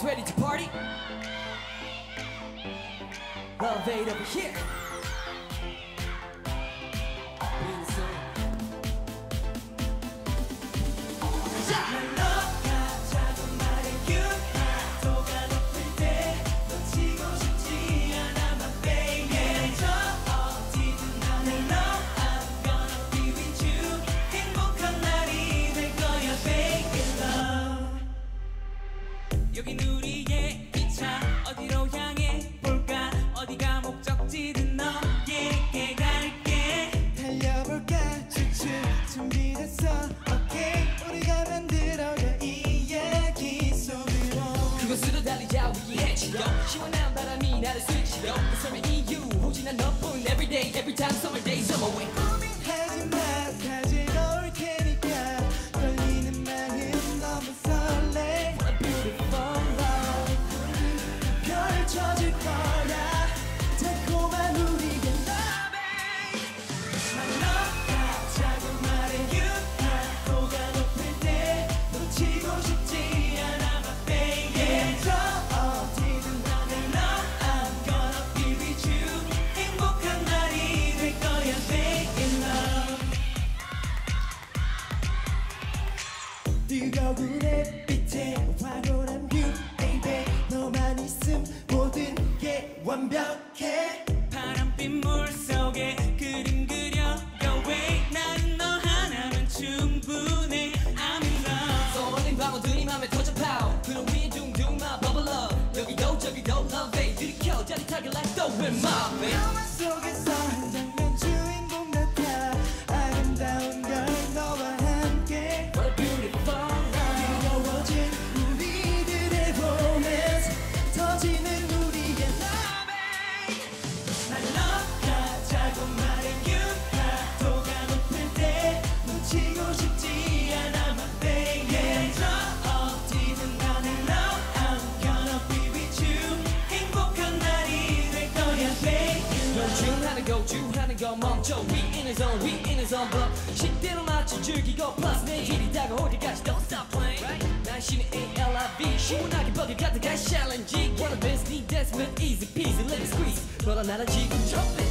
guys ready to party? Loveade over here. 여긴 우리의 2차 어디로 향해 볼까 어디가 목적지든 너에게 갈게 달려볼까 추추 준비됐어 okay 우리가 만들어야 이 이야기 속으로 그곳으로 달리자 위기에 치여 시원한 바람이 나를 스치려 그 삶의 이유 오직 난 너뿐 everyday everytime summer day summer way 고민하지 마 뜨거운 햇빛에 황홀한 뷰 baby 너만 있음 모든 게 완벽해 파란빛 물속에 그림 그려 Your way 나는 너 하나면 충분해 I'm in love 소원은 광어들이 맘에 터져 파워 그런 위에 둥둥 마 bubble up 여기도 저기도 Loveade 들이켜 짜릿하게 like the wind my way 영화 속에서 한 장면 주인공 같아 아름다운 걸 너와 함께 What a beautiful 멈춰 we in the zone we in the zone but 식대로 맞춰 즐기고 plus 내 길이 다가올 때까지 don't stop playing 난 신의 ALIV 시원하게 버길 같은 guys challenge wanna dance need dance with easy peasy let it squeeze 너랑 나랑 지금 jumping